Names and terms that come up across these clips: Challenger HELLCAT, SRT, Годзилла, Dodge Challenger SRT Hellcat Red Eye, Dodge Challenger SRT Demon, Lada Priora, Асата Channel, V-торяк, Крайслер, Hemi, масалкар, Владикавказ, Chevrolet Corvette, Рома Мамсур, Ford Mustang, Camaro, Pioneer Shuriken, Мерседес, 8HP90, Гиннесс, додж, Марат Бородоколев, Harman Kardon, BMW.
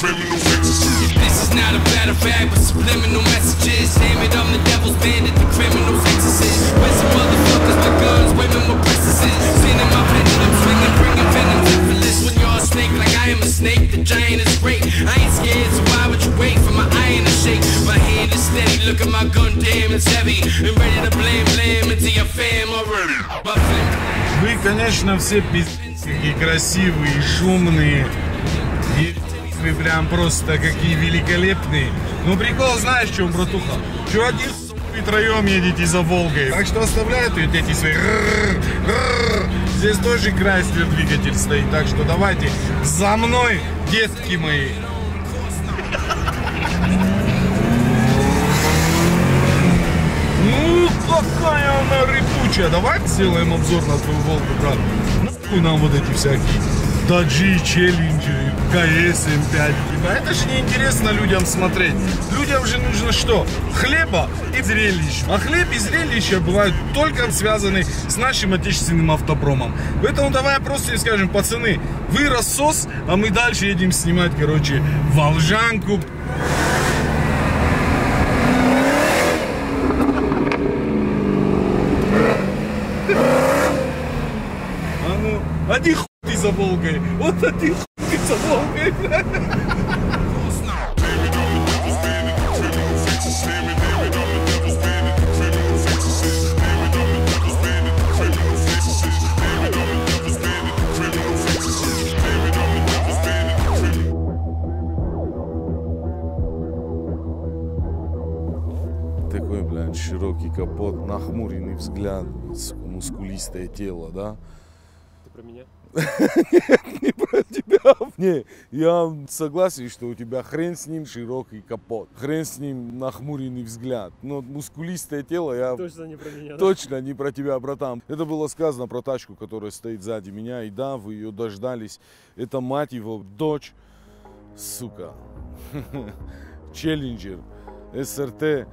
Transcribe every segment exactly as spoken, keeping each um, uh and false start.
This is not a battle rap with subliminal messages. Damn it, I'm the devil's bandit, the criminal's exorcist. Where's the motherfuckers with guns, women with princesses? Sending my pendulum swinging, bringing venom effortless. When you're a snake like I am a snake, the giant is great. I ain't scared, so why would you wait for my iron to shake? My hand is steady, look at my gun, damn it's heavy. I'm ready to blame, blame into your fam already. Вы, конечно, все пиздецкие, красивые, шумные. Вы прям просто какие великолепные. Ну прикол, знаешь, в чем, братуха? Чего один и троем едете за Волгой? Так что оставляют вот эти свои. Здесь тоже Крайслер двигатель стоит. Так что давайте за мной, детки мои. Ну какая она рыбучая. Давайте сделаем обзор на свою Волгу, брат. Нахуй нам вот эти всякие Dodge Challenger, ка эс эм пять. Это же неинтересно людям смотреть. Людям же нужно что? Хлеба и зрелищ. А хлеб и зрелища бывают только связаны с нашим отечественным автопромом. Поэтому давай просто скажем, пацаны, вы рассос, а мы дальше едем снимать, короче, Волжанку. А ну, один хуй за Волгой. Вот один хуй за Волгой. Такой, блядь, широкий капот, нахмуренный взгляд, мускулистое тело, да? Ты про меня? Нет, не про тебя. Не, я согласен, что у тебя хрен с ним широкий капот, хрен с ним нахмуренный взгляд, но мускулистое тело я... Точно не про меня. Точно, да? Не про тебя, братан. Это было сказано про тачку, которая стоит сзади меня, и да, вы ее дождались. Это, мать его, Dodge, сука, Challenger эс эр ти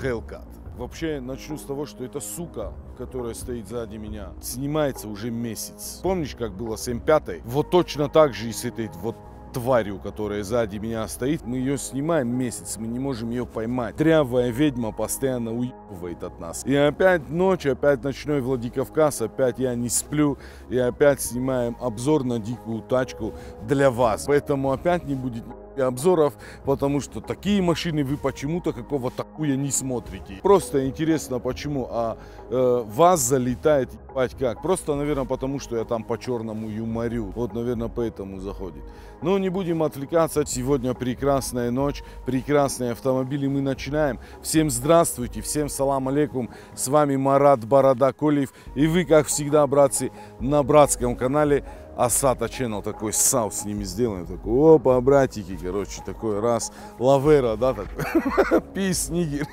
Hellcat. Вообще, начну с того, что эта сука, которая стоит сзади меня, снимается уже месяц. Помнишь, как было с эм пять? Вот точно так же и с этой вот тварью, которая сзади меня стоит. Мы ее снимаем месяц, мы не можем ее поймать. Трявая ведьма постоянно уебывает от нас. И опять ночь, опять ночной Владикавказ, опять я не сплю. И опять снимаем обзор на дикую тачку для вас. Поэтому опять не будет... обзоров, потому что такие машины вы почему-то какого-то хуя не смотрите. Просто интересно почему, а э, вас залетает ебать как. Просто, наверное, потому что я там по-черному юморю. Вот, наверное, поэтому заходит. Но не будем отвлекаться. Сегодня прекрасная ночь, прекрасные автомобили. Мы начинаем. Всем здравствуйте, всем салам алейкум. С вами Марат Бородоколев. И вы, как всегда, братцы, на братском канале Асата Channel. Такой саус с ними сделаем, такой, опа, братики, короче, такой раз, лавера, да, такой, пис, нигер.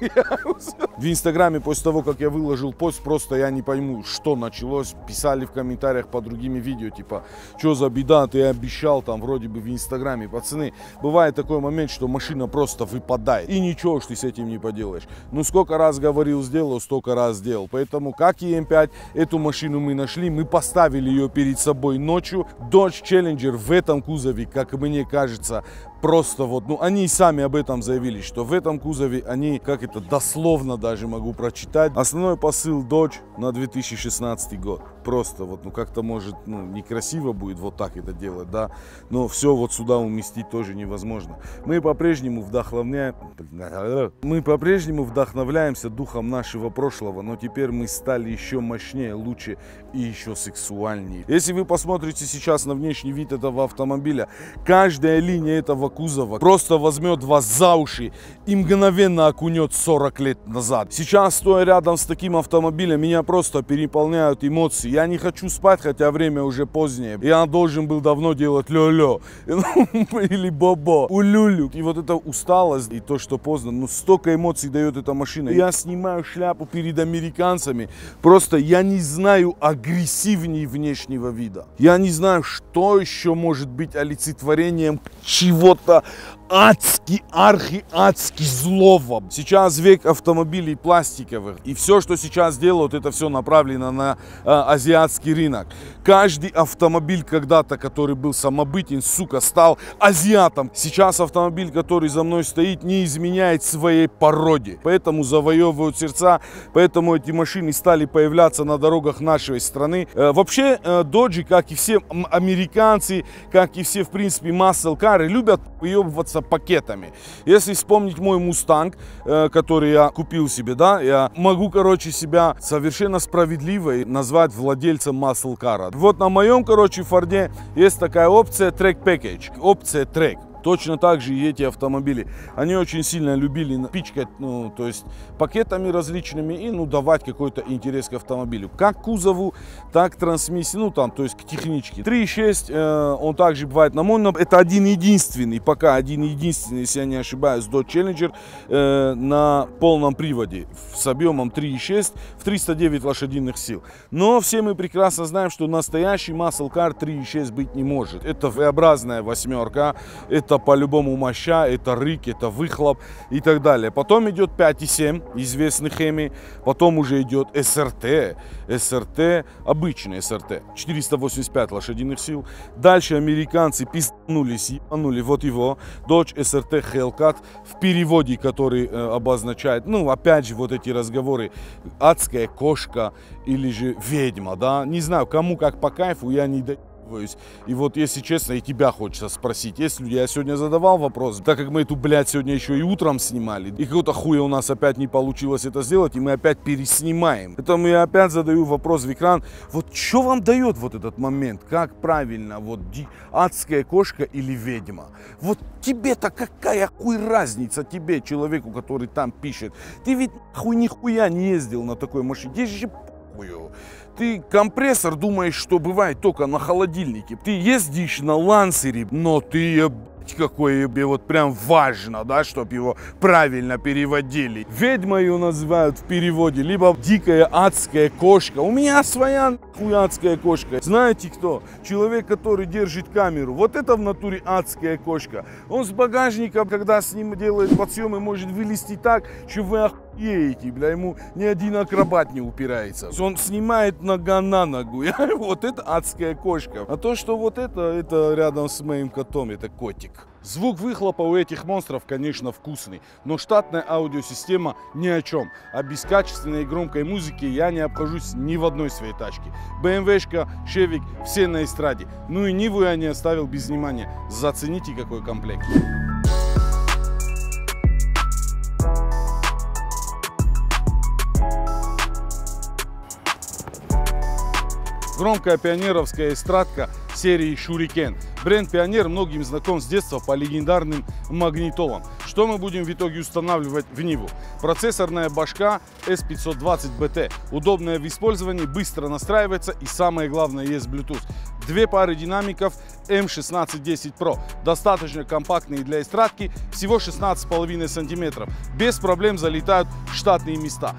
В инстаграме после того, как я выложил пост, просто я не пойму, что началось, писали в комментариях по другим видео, типа, что за беда, ты обещал там вроде бы в инстаграме, пацаны, бывает такой момент, что машина просто выпадает, и ничего ж ты с этим не поделаешь. Ну, сколько раз говорил, сделал, столько раз сделал, поэтому, как и эм пять, эту машину мы нашли, мы поставили ее перед собой ночью. Dodge Challenger в этом кузове, как мне кажется, просто вот, ну, они и сами об этом заявили, что в этом кузове они, как это, дословно даже могу прочитать. Основной посыл Dodge на две тысячи шестнадцатый год. Просто вот, ну, как-то может, ну, некрасиво будет вот так это делать, да, но все вот сюда уместить тоже невозможно. Мы по-прежнему вдохновляем... Мы по-прежнему вдохновляемся духом нашего прошлого, но теперь мы стали еще мощнее, лучше и еще сексуальнее. Если вы посмотрите сейчас на внешний вид этого автомобиля, каждая линия этого кузова просто возьмет вас за уши и мгновенно окунет сорок лет назад. Сейчас, стоя рядом с таким автомобилем, меня просто переполняют эмоции. Я не хочу спать, хотя время уже позднее. Я должен был давно делать лё-лё или бобо, улюлю. И вот эта усталость и то, что поздно, ну столько эмоций дает эта машина. Я снимаю шляпу перед американцами. Просто я не знаю агрессивнее внешнего вида. Я не знаю, что еще может быть олицетворением чего-то адски, архи-адски зло вам. Сейчас век автомобилей пластиковых. И все, что сейчас делают, это все направлено на э, азиатский рынок. Каждый автомобиль когда-то, который был самобытен, сука, стал азиатом. Сейчас автомобиль, который за мной стоит, не изменяет своей породе. Поэтому завоевывают сердца, поэтому эти машины стали появляться на дорогах нашей страны. Э, вообще, э, доджи, как и все американцы, как и все, в принципе, масл-кары, любят поебываться пакетами. Если вспомнить мой мустанг, который я купил себе, да, я могу, короче, себя совершенно справедливо назвать владельцем muscle car. Вот на моем, короче, форде есть такая опция track package, опция track. Точно так же и эти автомобили. Они очень сильно любили пичкать, ну, то есть пакетами различными и, ну, давать какой-то интерес к автомобилю. Как к кузову, так к трансмиссии, ну, там, то есть к техничке. три и шесть, э, он также бывает на моном. Это один-единственный, пока один-единственный, если я не ошибаюсь, Dodge Challenger э, на полном приводе с объемом три и шесть в триста девять лошадиных сил. Но все мы прекрасно знаем, что настоящий muscle car три и шесть быть не может. Это V-образная восьмерка, это по-любому моща, это рык, это выхлоп и так далее. Потом идет пять и семь, известный Hemi, потом уже идет эс эр ти, эс эр ти, обычный эс эр ти, четыреста восемьдесят пять лошадиных сил. Дальше американцы пизданулись, ебанули вот его, Dodge эс эр ти Hellcat, в переводе, который э, обозначает, ну, опять же, вот эти разговоры, адская кошка или же ведьма, да, не знаю, кому как по кайфу, я не даю. И вот, если честно, и тебя хочется спросить. Есть люди, я сегодня задавал вопрос, так как мы эту, блядь, сегодня еще и утром снимали, и какого-то хуя у нас опять не получилось это сделать, и мы опять переснимаем. Поэтому я опять задаю вопрос в экран. Вот что вам дает вот этот момент? Как правильно, вот адская кошка или ведьма? Вот тебе-то какая хуй разница, тебе, человеку, который там пишет? Ты ведь хуй нихуя не ездил на такой машине. Здесь же похую. Ты компрессор думаешь, что бывает только на холодильнике. Ты ездишь на лансере, но ты какое вот прям важно, да, чтобы его правильно переводили. Ведьма ее называют в переводе, либо дикая адская кошка. У меня своя нахуй адская кошка. Знаете кто? Человек, который держит камеру. Вот это в натуре адская кошка. Он с багажника, когда с ним делает подсъемы, может вылезти так, что вы охуеете, бля, ему ни один акробат не упирается. Он снимает нога на ногу. Вот это адская кошка. А то, что вот это, это рядом с моим котом, это котик. Звук выхлопа у этих монстров, конечно, вкусный, но штатная аудиосистема ни о чем, а без качественной и громкой музыки я не обхожусь ни в одной своей тачке. бэ эм вэ-шка, Шевик, все на эстраде, ну и Ниву я не оставил без внимания, зацените какой комплект. Громкая пионеровская эстрадка серии Shuriken. Бренд Pioneer многим знаком с детства по легендарным магнитолам. Что мы будем в итоге устанавливать в Ниву? Процессорная башка эс пятьсот двадцать бэ тэ. Удобная в использовании, быстро настраивается и самое главное есть Bluetooth. Две пары динамиков эм шестнадцать десять про. Достаточно компактные для эстрадки, всего шестнадцать с половиной сантиметров. Без проблем залетают в штатные места.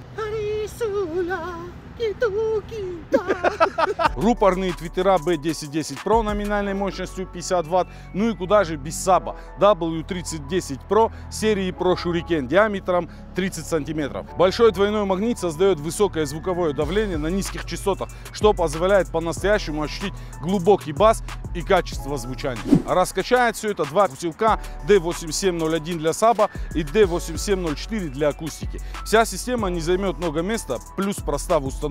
Рупорные твиттера бэ десять десять про номинальной мощностью пятьдесят ватт, ну и куда же без саба дабл ю тридцать десять про серии Pro Shuriken диаметром тридцать сантиметров. Большой двойной магнит создает высокое звуковое давление на низких частотах, что позволяет по-настоящему ощутить глубокий бас и качество звучания. Раскачает все это два усилка дэ восемь семь ноль один для саба и дэ восемь семь ноль четыре для акустики. Вся система не займет много места, плюс проста в установке.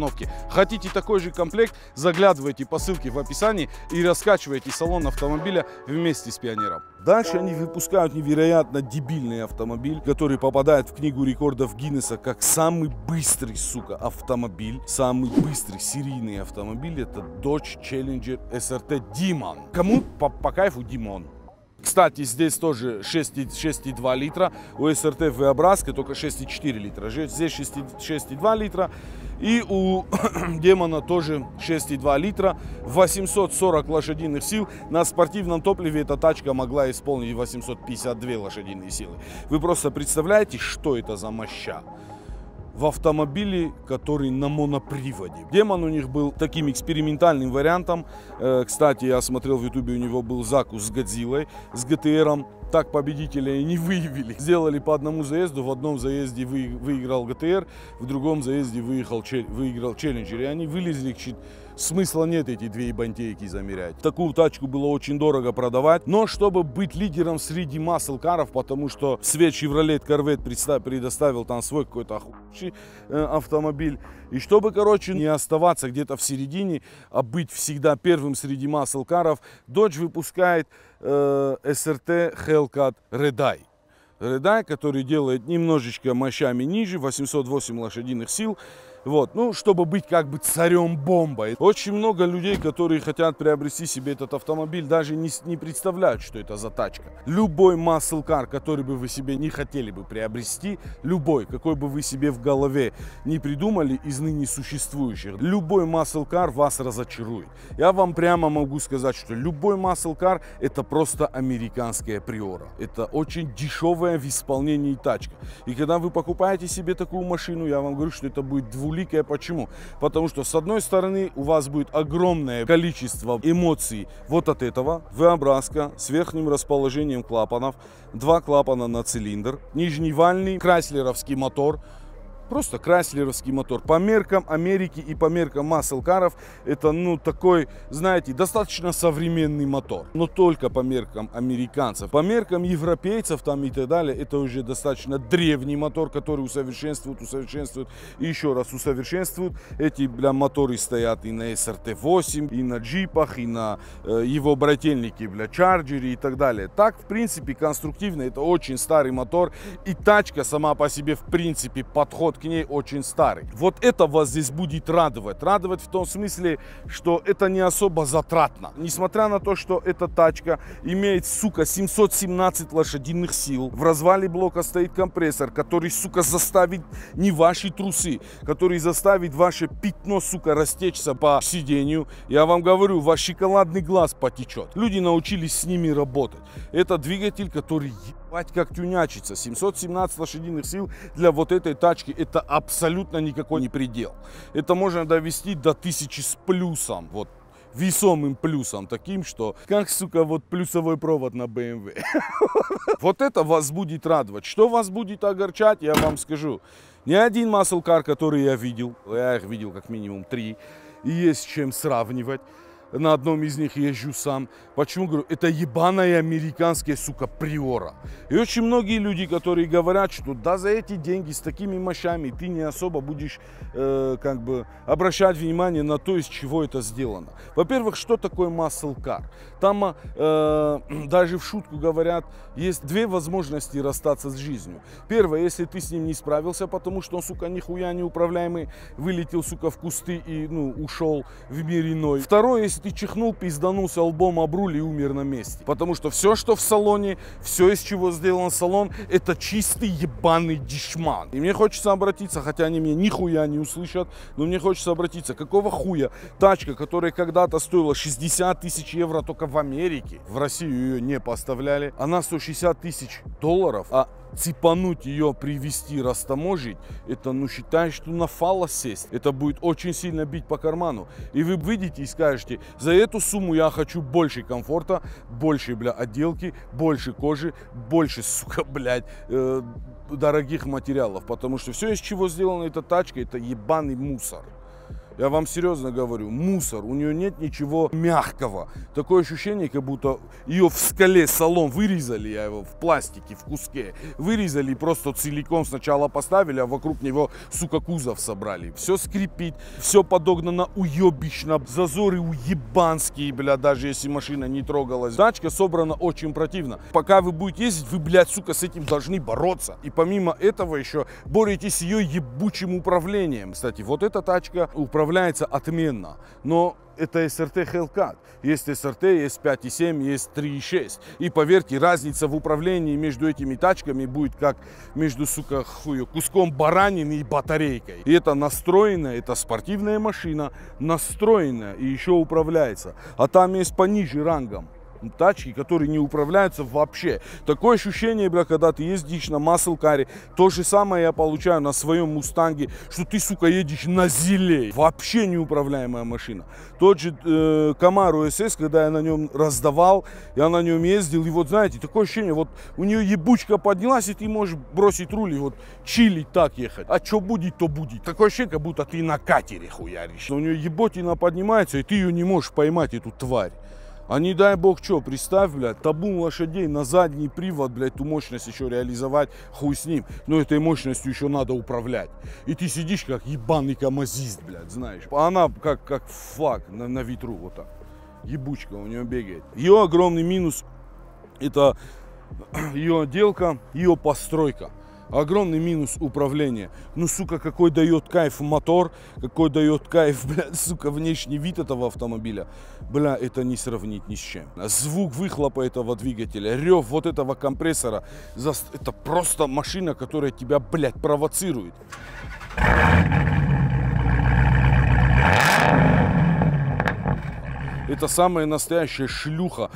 Хотите такой же комплект? Заглядывайте по ссылке в описании и раскачивайте салон автомобиля вместе с Пионером. Дальше они выпускают невероятно дебильный автомобиль, который попадает в книгу рекордов Гиннесса как самый быстрый, сука, автомобиль. Самый быстрый серийный автомобиль — это Dodge Challenger эс эр ти Demon. Кому по, по кайфу Demon? Кстати, здесь тоже шесть и два литра, у эс эр ти V-образка только шесть и четыре литра, здесь шесть и два литра, и у Демона тоже шесть и два литра, восемьсот сорок лошадиных сил, на спортивном топливе эта тачка могла исполнить восемьсот пятьдесят две лошадиные силы. Вы просто представляете, что это за моща? в автомобиле, который на моноприводе. Демон у них был таким экспериментальным вариантом. Кстати, я смотрел в ютубе, у него был закус с Годзиллой, с джи ти ар. Так победителя и не выявили. Сделали по одному заезду. В одном заезде выиграл джи ти ар, в другом заезде выиграл Challenger. И они вылезли. Смысла нет эти две ебантейки замерять. Такую тачку было очень дорого продавать. Но чтобы быть лидером среди масл-каров, потому что свет Chevrolet Corvette предоставил там свой какой-то охуевший автомобиль. И чтобы, короче, не оставаться где-то в середине, а быть всегда первым среди масл-каров, Dodge выпускает эс эр ти Hellcat Red Eye. Red Eye, который делает немножечко мощами ниже, восемьсот восемь лошадиных сил. Вот, ну, чтобы быть как бы царем-бомбой. Очень много людей, которые хотят приобрести себе этот автомобиль, даже не, не представляют, что это за тачка. Любой маслкар, который бы вы себе не хотели бы приобрести, любой, какой бы вы себе в голове не придумали из ныне существующих, любой маслкар вас разочарует. Я вам прямо могу сказать, что любой маслкар — это просто американская Приора. Это очень дешевая в исполнении тачка. И когда вы покупаете себе такую машину, я вам говорю, что это будет двуличная. Почему? Потому что с одной стороны у вас будет огромное количество эмоций вот от этого. V-образка с верхним расположением клапанов, два клапана на цилиндр, нижневальный крайслеровский мотор. Просто крайслеровский мотор. По меркам Америки и по меркам маслкаров это, ну, такой, знаете, достаточно современный мотор. Но только по меркам американцев. По меркам европейцев там и так далее, это уже достаточно древний мотор, который усовершенствуют, усовершенствуют и еще раз усовершенствуют. Эти, бля, моторы стоят и на эс эр ти восемь, и на джипах, и на э, его брательнике, бля, чарджере и так далее. Так, в принципе, конструктивно это очень старый мотор. И тачка сама по себе, в принципе, подход к ней очень старый. Вот это вас здесь будет радовать. Радовать в том смысле, что это не особо затратно. Несмотря на то, что эта тачка имеет, сука, семьсот семнадцать лошадиных сил. В развале блока стоит компрессор, который, сука, заставит не ваши трусы, который заставит ваше пятно, сука, растечься по сидению. Я вам говорю, ваш шоколадный глаз потечет. Люди научились с ними работать. Это двигатель, который... как тюнячится. семьсот семнадцать лошадиных сил для вот этой тачки — это абсолютно никакой не предел. Это можно довести до тысячи с плюсом, вот весомым плюсом, таким, что как, сука, вот плюсовой провод на бэ эм вэ. Вот это вас будет радовать. Что вас будет огорчать, я вам скажу. Ни один маслкар, который я видел, я их видел как минимум три, и есть с чем сравнивать. На одном из них езжу сам. Почему говорю? Это ебаная американская, сука, Приора. И очень многие люди, которые говорят, что да, за эти деньги с такими мощами ты не особо будешь э, как бы обращать внимание на то, из чего это сделано. Во-первых, что такое маслкар? Там э, даже в шутку говорят, есть две возможности расстаться с жизнью. Первое, если ты с ним не справился, потому что он, сука, нихуя неуправляемый, вылетел, сука, в кусты и, ну, ушел в мир иной. Второе, если ты чихнул, пизданулся лбом об руль и умер на месте. Потому что все, что в салоне, все, из чего сделан салон, это чистый ебаный дешман. И мне хочется обратиться, хотя они меня нихуя не услышат, но мне хочется обратиться. Какого хуя тачка, которая когда-то стоила шестьдесят тысяч евро только в Америке, в Россию ее не поставляли, она сто шестьдесят тысяч долларов, а цепануть ее, привезти, растаможить, это, ну, считай, что на фалос сесть. Это будет очень сильно бить по карману. И вы выйдете и скажете, за эту сумму я хочу больше комфорта, больше, бля, отделки, больше кожи, больше, сука, блядь, э, дорогих материалов. Потому что все, из чего сделана эта тачка, это ебаный мусор. Я вам серьезно говорю, мусор, у нее нет ничего мягкого. Такое ощущение, как будто ее в скале салон вырезали, я его в пластике, в куске, вырезали и просто целиком сначала поставили, а вокруг него, сука, кузов собрали. Все скрипит, все подогнано уебищно, зазоры уебанские, бля, даже если машина не трогалась. Тачка собрана очень противно. Пока вы будете ездить, вы, блядь, сука, с этим должны бороться. И помимо этого еще боретесь с ее ебучим управлением. Кстати, вот эта тачка управляет отменно, но это эс эр ти Hellcat. Есть эс эр ти, есть пять и семь, есть три и шесть. И поверьте, разница в управлении между этими тачками будет как между, сука, хую, куском баранины и батарейкой. И это настроенная, это спортивная машина, настроенная и еще управляется. А там есть пониже рангом. тачки, которые не управляются вообще. Такое ощущение, бля, когда ты ездишь на маслкаре. То же самое я получаю на своем Мустанге, что ты, сука, едешь на зиле. Вообще неуправляемая машина. Тот же э, Camaro эс эс, когда я на нем раздавал, я на нем ездил, и вот, знаете, такое ощущение, вот у нее ебучка поднялась, и ты можешь бросить руль и вот чилить, так ехать. А что будет, то будет. Такое ощущение, как будто ты на катере хуяришь. Но у нее еботина поднимается, и ты ее не можешь поймать, эту тварь. А не дай бог что, представь, блядь, табун лошадей на задний привод, блядь, ту мощность еще реализовать, хуй с ним. Но этой мощностью еще надо управлять. И ты сидишь как ебаный камазист, блядь, знаешь. Она как, как флаг на, на ветру, вот так. Ебучка у нее бегает. Ее огромный минус — это ее отделка, ее постройка. Огромный минус — управление. Ну, сука, какой дает кайф мотор, какой дает кайф, блядь, сука, внешний вид этого автомобиля. Бля, это не сравнить ни с чем. Звук выхлопа этого двигателя, рев вот этого компрессора. Это просто машина, которая тебя, блядь, провоцирует. Это самая настоящая шлюха,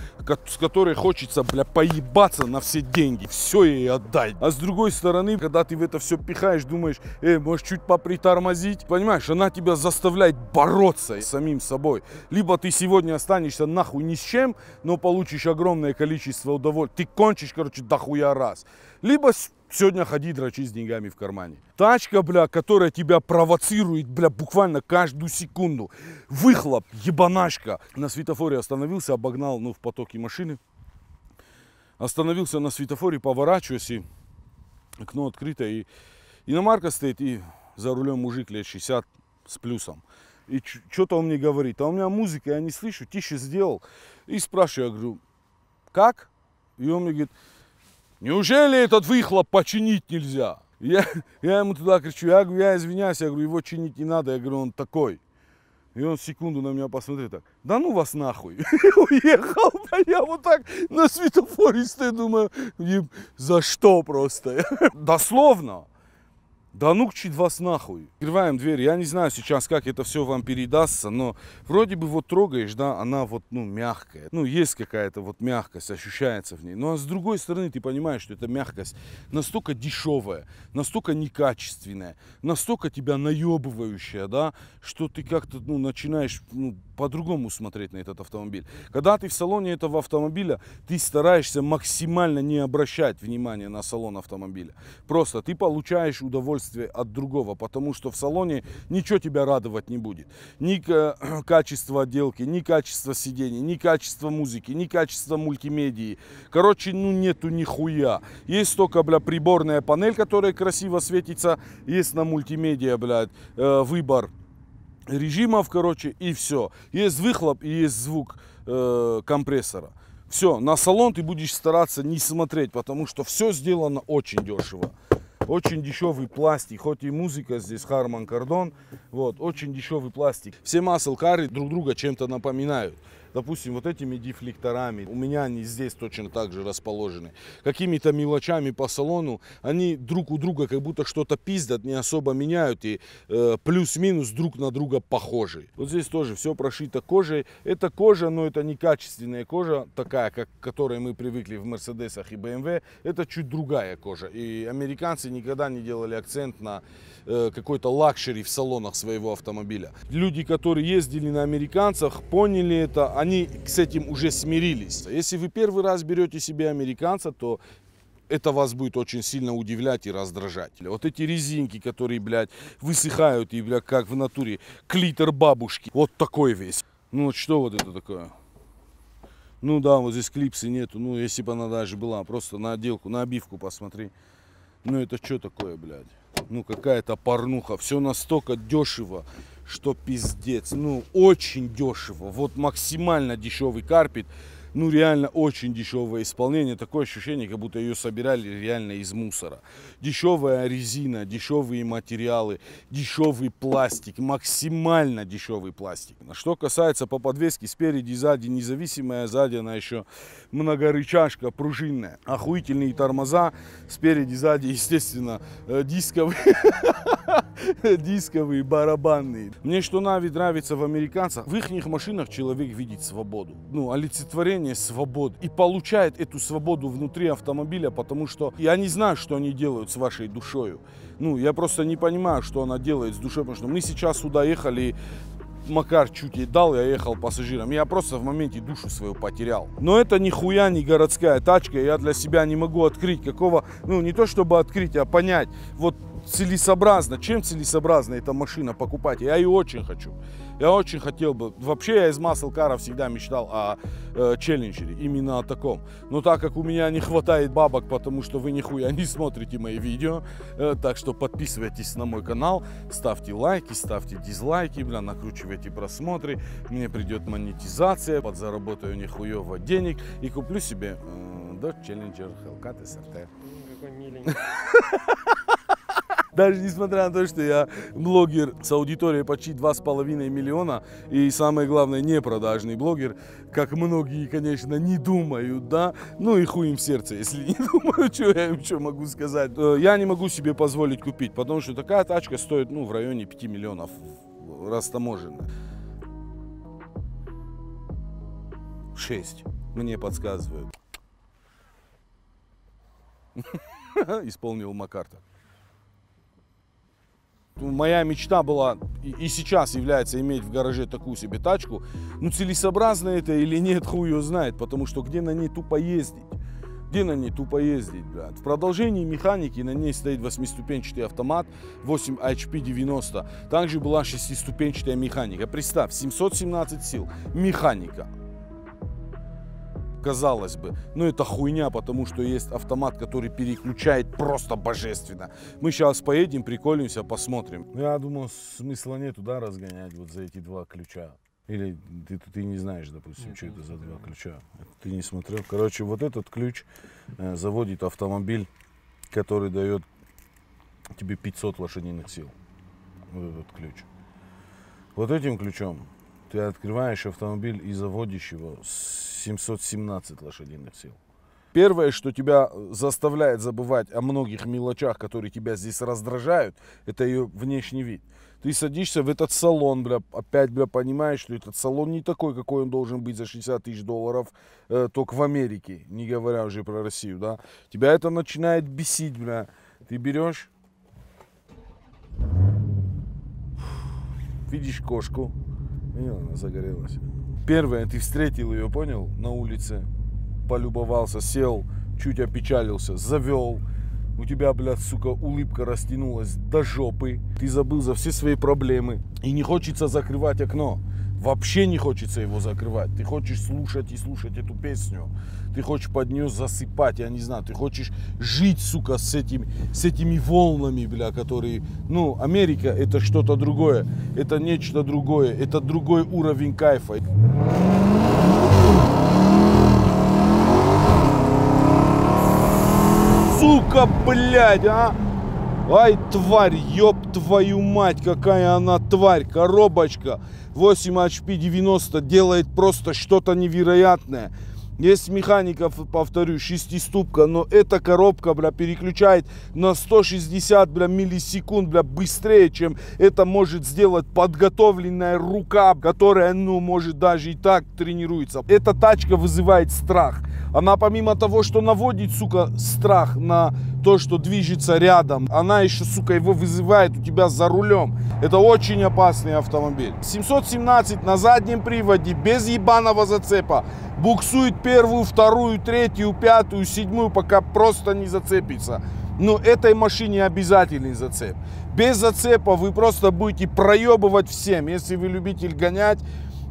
с которой хочется, бля, поебаться на все деньги. Все ей отдай. А с другой стороны, когда ты в это все пихаешь, думаешь, эй, может чуть попритормозить? Понимаешь, она тебя заставляет бороться с самим собой. Либо ты сегодня останешься нахуй ни с чем, но получишь огромное количество удовольствия. Ты кончишь, короче, дохуя раз. Либо... сегодня ходи, дрочи с деньгами в кармане. Тачка, бля, которая тебя провоцирует, бля, буквально каждую секунду. Выхлоп, ебанашка. На светофоре остановился, обогнал, ну, в потоке машины. Остановился на светофоре, поворачиваюсь, и окно открыто, и иномарка стоит, и за рулем мужик лет шестьдесят с плюсом. И что-то он мне говорит, а у меня музыка, я не слышу, тише сделал. И спрашиваю, я говорю, как? И он мне говорит, неужели этот выхлоп починить нельзя? Я, я ему туда кричу, я, я извиняюсь, я говорю, его чинить не надо, я говорю, он такой. И он секунду на меня посмотрел так, да ну вас нахуй. Уехал, да я вот так на светофоре стою, думаю, за что просто? Дословно. Да ну кчит вас нахуй. Открываем дверь, я не знаю сейчас, как это все вам передастся, но вроде бы вот трогаешь, да, она вот, ну, мягкая. Ну, есть какая-то вот мягкость, ощущается в ней. Ну, а с другой стороны, ты понимаешь, что эта мягкость настолько дешевая, настолько некачественная, настолько тебя наебывающая, да, что ты как-то, ну, начинаешь, ну, по-другому смотреть на этот автомобиль. Когда ты в салоне этого автомобиля, ты стараешься максимально не обращать внимания на салон автомобиля. Просто ты получаешь удовольствие от другого, потому что в салоне ничего тебя радовать не будет. Ни качество отделки, ни качество сидений, ни качество музыки, ни качество мультимедии. Короче, ну нету нихуя. Есть только, бля, приборная панель, которая красиво светится. Есть на мультимедиа, блядь, выбор режимов, короче, и все. Есть выхлоп и есть звук э, компрессора. Все, на салон ты будешь стараться не смотреть, потому что все сделано очень дешево. Очень дешевый пластик, хоть и музыка здесь Harman Kardon, вот, очень дешевый пластик. Все маслкары друг друга чем-то напоминают. Допустим, вот этими дефлекторами, у меня они здесь точно так же расположены. Какими-то мелочами по салону, они друг у друга как будто что-то пиздят, не особо меняют и э, плюс-минус друг на друга похожи. Вот здесь тоже все прошито кожей. Это кожа, но это не качественная кожа, такая, как, к которой мы привыкли в Мерседесах и бэ эм вэ. Это чуть другая кожа. И американцы никогда не делали акцент на э, какой-то лакшери в салонах своего автомобиля. Люди, которые ездили на американцах, поняли это, они с этим уже смирились. Если вы первый раз берете себе американца, то это вас будет очень сильно удивлять и раздражать. Вот эти резинки, которые, блядь, высыхают и, блядь, как в натуре клитор бабушки. Вот такой весь. Ну вот что вот это такое? Ну да, вот здесь клипсы нету. Ну если бы она даже была, просто на отделку, на обивку посмотри. Ну это что такое, блядь? Ну какая-то порнуха. Все настолько дешево, что пиздец. Ну очень дешево. Вот максимально дешевый карпет. Ну реально очень дешевое исполнение. Такое ощущение, как будто ее собирали реально из мусора. Дешевая резина, дешевые материалы, дешевый пластик. Максимально дешевый пластик. Что касается по подвеске, спереди и сзади независимая. Сзади она еще многорычажка, пружинная. Охуительные тормоза. Спереди и сзади, естественно, дисковые. дисковые, барабанные. Мне что нравится в американцах, в их машинах человек видит свободу. Ну, олицетворение свободы. И получает эту свободу внутри автомобиля, потому что я не знаю, что они делают с вашей душою. Ну, я просто не понимаю, что она делает с душой, потому что мы сейчас сюда ехали... Макар чуть ей дал, я ехал пассажиром. Я просто в моменте душу свою потерял. Но это нихуя не городская тачка. Я для себя не могу открыть какого... Ну, не то чтобы открыть, а понять. Вот целесообразно. Чем целесообразно эта машина покупать? Я ее очень хочу. Я очень хотел бы... Вообще, я из маслкара всегда мечтал о э, челленджере. Именно о таком. Но так как у меня не хватает бабок, потому что вы нихуя не смотрите мои видео, э, так что подписывайтесь на мой канал, ставьте лайки, ставьте дизлайки, бля, накручивайте просмотры. Мне придет монетизация, подзаработаю нихуево денег и куплю себе э, Dodge Challenger Hellcat эс эр ти. Какой миленький. Даже несмотря на то, что я блогер с аудиторией почти два с половиной миллиона и, самое главное, не продажный блогер, как многие, конечно, не думают, да, ну и хуй им в сердце, если не думаю, что я им что могу сказать. Я не могу себе позволить купить, потому что такая тачка стоит, ну, в районе пяти миллионов растаможенная. шесть, мне подсказывают. Исполнил Макарта. Моя мечта была, и сейчас является, иметь в гараже такую себе тачку. Ну, целесообразно это или нет, хуй ее знает, потому что где на ней тупо ездить? Где на ней тупо ездить, блядь? В продолжении механики на ней стоит восьмиступенчатый автомат восемь эйч пи девяносто. Также была шестиступенчатая механика. Представь, семьсот семнадцать сил, механика. Казалось бы, но это хуйня, потому что есть автомат, который переключает просто божественно. Мы сейчас поедем, приколимся, посмотрим. Я думал, смысла нету, да, разгонять вот за эти два ключа. Или ты, ты не знаешь, допустим, нет, что это за два ключа. Ты не смотрел. Короче, вот этот ключ заводит автомобиль, который дает тебе пятьсот лошадиных сил. Вот этот ключ. Вот этим ключом ты открываешь автомобиль и заводишь его с семьсот семнадцать лошадиных сил. Первое, что тебя заставляет забывать о многих мелочах, которые тебя здесь раздражают, это ее внешний вид. Ты садишься в этот салон, бля, опять, бля, понимаешь, что этот салон не такой, какой он должен быть за шестьдесят тысяч долларов, э, только в Америке, не говоря уже про Россию, да. Тебя это начинает бесить, бля. Ты берешь, видишь кошку, и она загорелась. Первое, ты встретил ее, понял, на улице, полюбовался, сел, чуть опечалился, завел. У тебя, блядь, сука, улыбка растянулась до жопы. Ты забыл за все свои проблемы. И не хочется закрывать окно. Вообще не хочется его закрывать. Ты хочешь слушать и слушать эту песню. Ты хочешь под нее засыпать, я не знаю. Ты хочешь жить, сука, с этими, с этими волнами, бля, которые... Ну, Америка — это что-то другое. Это нечто другое. Это другой уровень кайфа. Сука, блядь, а! Ай, тварь, ёб твою мать, какая она тварь, коробочка. восемь эйч пи девяносто делает просто что-то невероятное. Есть механика, повторю, шестиступка, но эта коробка, бля, переключает на сто шестьдесят, бля, миллисекунд, бля, быстрее, чем это может сделать подготовленная рука, которая, ну, может, даже и так тренируется. Эта тачка вызывает страх. Она, помимо того, что наводит, сука, страх на то, что движется рядом, она еще, сука, его вызывает у тебя за рулем. Это очень опасный автомобиль. семьсот семнадцать на заднем приводе, без ебаного зацепа. Буксует первую, вторую, третью, пятую, седьмую, пока просто не зацепится. Но этой машине обязательный зацеп. Без зацепа вы просто будете проебывать всем. Если вы любитель гонять,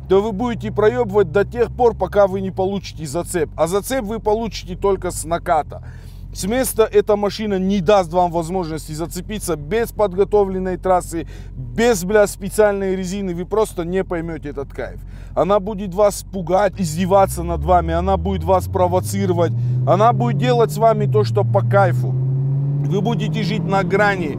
то вы будете проебывать до тех пор, пока вы не получите зацеп. А зацеп вы получите только с наката. С места эта машина не даст вам возможности зацепиться без подготовленной трассы, без, бля, специальной резины. Вы просто не поймете этот кайф. Она будет вас пугать, издеваться над вами, она будет вас провоцировать, она будет делать с вами то, что по кайфу. Вы будете жить на грани,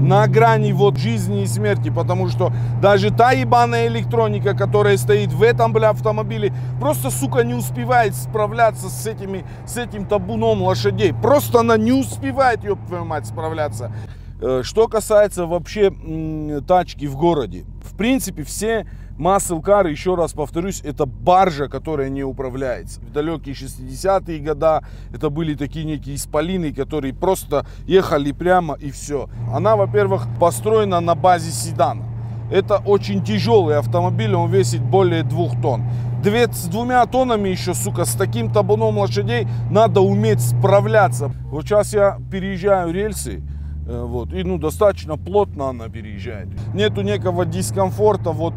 на грани вот жизни и смерти, потому что даже та ебаная электроника, которая стоит в этом, бля, автомобиле, просто, сука, не успевает справляться с этими, с этим табуном лошадей. Просто она не успевает, ёб твою мать, справляться. Что касается вообще тачки в городе, в принципе, все массл-кары, еще раз повторюсь, это баржа, которая не управляется. В далекие шестидесятые годы это были такие некие исполины, которые просто ехали прямо и все. Она, во-первых, построена на базе седана. Это очень тяжелый автомобиль, он весит более двух тонн. Две, с двумя тоннами еще, сука, с таким табуном лошадей надо уметь справляться. Вот сейчас я переезжаю рельсы. Вот, и ну, достаточно плотно она переезжает. Нету некого дискомфорта, вот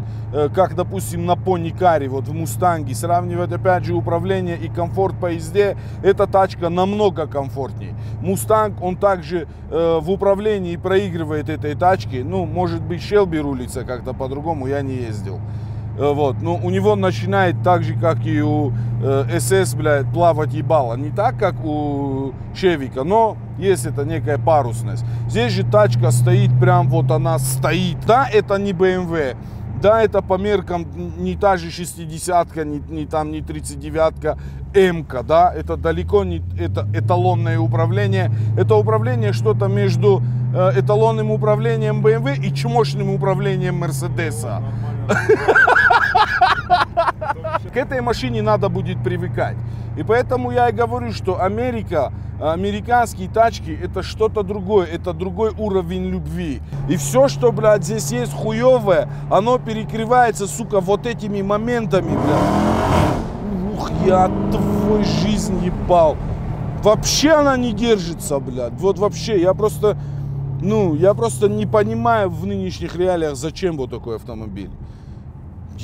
как, допустим, на пони-каре, вот в Мустанге. Сравнивать, опять же, управление и комфорт по езде, эта тачка намного комфортнее. Мустанг, он также э, в управлении проигрывает этой тачке. Ну, может быть, Шелби рулится как-то по-другому, я не ездил. Вот, но у него начинает так же, как и у эс эс, блядь, плавать ебало. Не так, как у Чевика, но есть это некая парусность. Здесь же тачка стоит, прям вот она стоит. Да, это не бэ эм вэ, да, это по меркам не та же шестидесятка, не, не там не тридцать девятка, М-ка, да, это далеко не это эталонное управление. Это управление что-то между эталонным управлением бэ эм вэ и чмошным управлением Мерседеса. К этой машине надо будет привыкать. И поэтому я и говорю, что Америка, американские тачки, это что-то другое, это другой уровень любви. И все, что, блядь, здесь есть хуевое, оно перекрывается, сука, вот этими моментами, блядь. Ух, я твою жизнь ебал. Вообще она не держится, блядь. Вот вообще, я просто, ну, я просто не понимаю в нынешних реалиях, зачем вот такой автомобиль.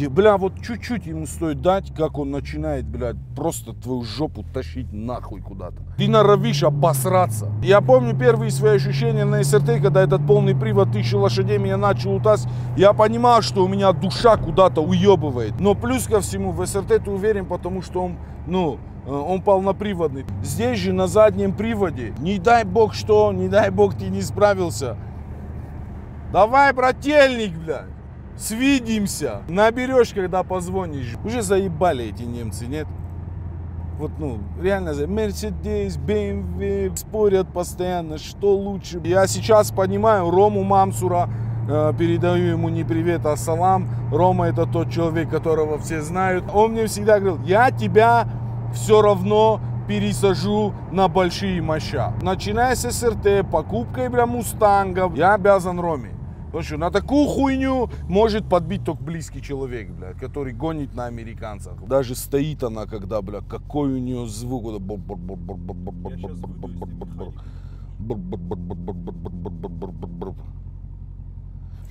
Бля, вот чуть-чуть ему стоит дать, как он начинает, блядь, просто твою жопу тащить нахуй куда-то. Ты норовишь обосраться. Я помню первые свои ощущения на эс эр тэ, когда этот полный привод тысячи лошадей меня начал утаскивать. Я понимал, что у меня душа куда-то уебывает. Но плюс ко всему, в эс эр тэ ты уверен, потому что он, ну, он полноприводный. Здесь же на заднем приводе, не дай бог что, не дай бог ты не справился. Давай, брательник, блядь. Свидимся. Наберешь, когда позвонишь. Уже заебали эти немцы, нет? Вот, ну, реально, Mercedes, бэ эм вэ, спорят постоянно, что лучше. Я сейчас понимаю Рому Мамсура, э, передаю ему не привет, а салам. Рома — это тот человек, которого все знают. Он мне всегда говорил, я тебя все равно пересажу на большие моща. Начиная с эс эр тэ, покупкой, бля, мустангов, я обязан Роме. На такую хуйню может подбить только близкий человек, бля, который гонит на американцах. Даже стоит она, когда, бля, какой у нее звук.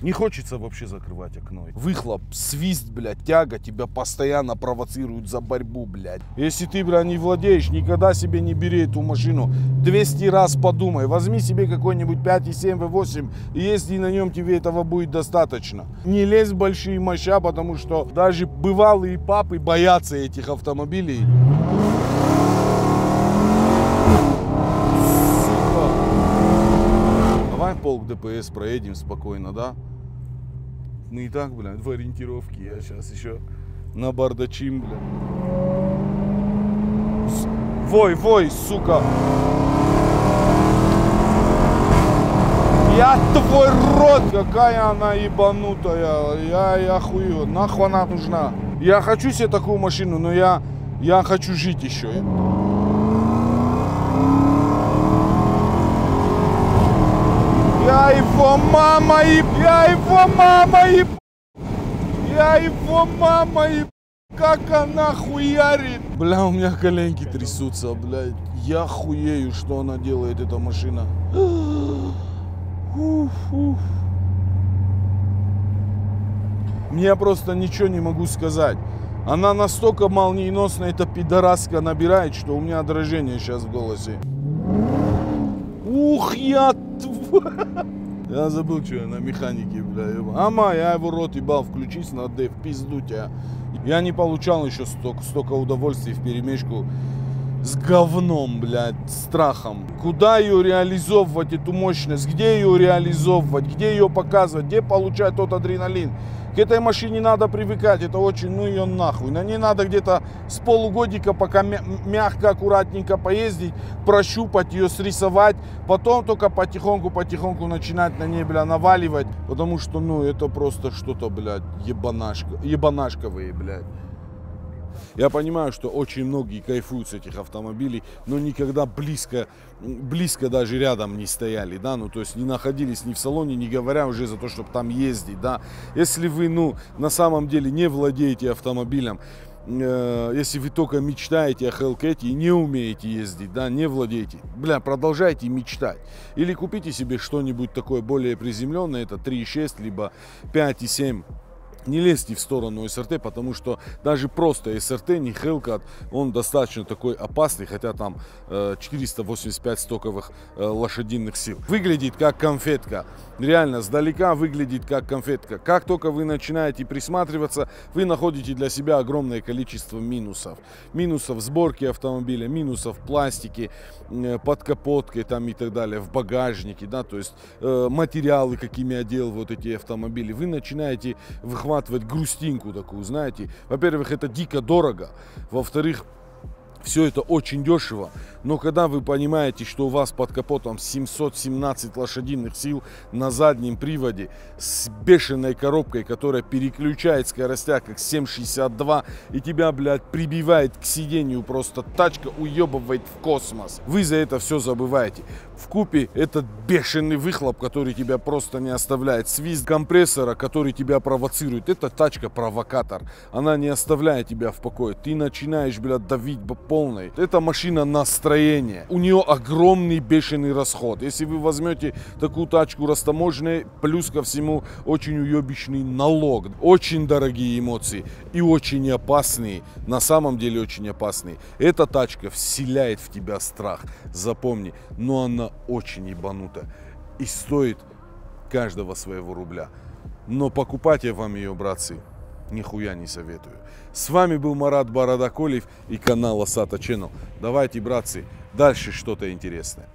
Не хочется вообще закрывать окно. Выхлоп, свист, блядь, тяга тебя постоянно провоцирует за борьбу, блядь. Если ты, блядь, не владеешь, никогда себе не бери эту машину. двести раз подумай. Возьми себе какой-нибудь пять, семь, восемь, и если на нем тебе этого будет достаточно. Не лезь в большие мощи, потому что даже бывалые папы боятся этих автомобилей. Полк ДПС проедем спокойно, да? Мы и так, блядь, в ориентировке. Я сейчас еще на бардачим, блядь. Вой, вой, сука. Я твой рот! Какая она ебанутая. Я, я хую. Нахуй она нужна. Я хочу себе такую машину, но я, я хочу жить еще. Я его мама и... Я его мама и... Я его мама и... Как она хуярит! Бля, у меня коленки трясутся, блядь. Я хуею, что она делает, эта машина. Уф, уф. Мне просто ничего не могу сказать. Она настолько молниеносно, эта пидораска, набирает, что у меня дрожение сейчас в голосе. Ух, я... Я забыл, что я на механике, бля, ебал. Ама, я его рот ебал, включись на деф, пизду тебя. Я не получал еще столько, столько удовольствий в перемешку с говном, блядь, страхом. Куда ее реализовывать, эту мощность, где ее реализовывать, где ее показывать, где получать тот адреналин, К этой машине надо привыкать, это очень, ну ее нахуй. На ней надо где-то с полугодика пока мягко, аккуратненько поездить, прощупать ее, срисовать. Потом только потихоньку-потихоньку начинать на ней, бля, наваливать. Потому что, ну, это просто что-то, блядь, ебанашка, ебанашковые, блядь. Я понимаю, что очень многие кайфуют с этих автомобилей, но никогда близко, близко даже рядом не стояли, да, ну, то есть не находились ни в салоне, не говоря уже за то, чтобы там ездить, да. Если вы, ну, на самом деле не владеете автомобилем, э, если вы только мечтаете о Hellcat и не умеете ездить, да, не владеете, бля, продолжайте мечтать. Или купите себе что-нибудь такое более приземленное, это три и шесть, либо пять и семь. Не лезьте в сторону эс эр тэ, потому что даже просто эс эр тэ, не Hellcat, он достаточно такой опасный, хотя там четыреста восемьдесят пять стоковых лошадиных сил. Выглядит как конфетка, реально, сдалека выглядит как конфетка. Как только вы начинаете присматриваться, вы находите для себя огромное количество минусов. Минусов сборки автомобиля, минусов пластики, под капоткой там и так далее, в багажнике, да, то есть материалы, какими одел вот эти автомобили. Вы начинаете выхватывать грустинку такую, знаете. Во-первых, это дико дорого. Во-вторых, все это очень дешево. Но когда вы понимаете, что у вас под капотом семьсот семнадцать лошадиных сил на заднем приводе с бешеной коробкой, которая переключает скоростях как семь шестьдесят два, и тебя, блядь, прибивает к сиденью, просто тачка уебывает в космос. Вы за это все забываете. Вкупе этот бешеный выхлоп, который тебя просто не оставляет, свист компрессора, который тебя провоцирует. Эта тачка-провокатор. Она не оставляет тебя в покое. Ты начинаешь, блядь, давить по полной. Это машина настроения. У нее огромный бешеный расход. Если вы возьмете такую тачку растаможенной, плюс ко всему очень уебищный налог. Очень дорогие эмоции и очень опасные. На самом деле очень опасные. Эта тачка вселяет в тебя страх. Запомни. Но она очень ебанута и стоит каждого своего рубля. Но покупать я вам ее, братцы, нихуя не советую. С вами был Марат Бородоколев и канал Асата Channel. Давайте, братцы, дальше что-то интересное.